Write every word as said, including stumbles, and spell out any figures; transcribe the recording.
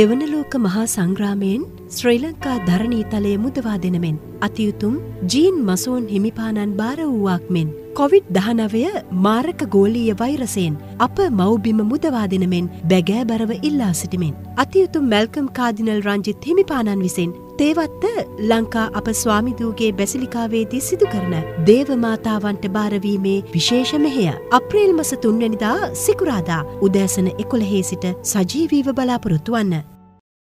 දෙවන ලෝක මහා සංග්‍රාමයෙන් ශ්‍රී ලංකා ධරණී තලයේ මුදවා දෙන මෙන් අතියුතුම් ජීන් මසොන් හිමිපාණන් බාර වූවක් මෙන් කොවිඩ් දහනවය මාරක ගෝලීය වෛරසයෙන් අප මව්බිම මුදවා දෙන මෙන් බැගෑබරව ඉල්ලා සිටිමින් අතියුතුම් මල්කම් කාඩිනල් රංජිත් හිමිපාණන් විසින් තේවත්ත ලංකා අප ස්වාමිදූගේ බැසිලිකාවේදී සිදු කරන දේවමාතාවන්ට බාරවීමේ විශේෂ මෙහෙය අප්‍රේල් මස තුන්වැනිදා සිකුරාදා උදෑසන එකොළහේ සිට සජීවීව බලාපොරොත්තු වන්න.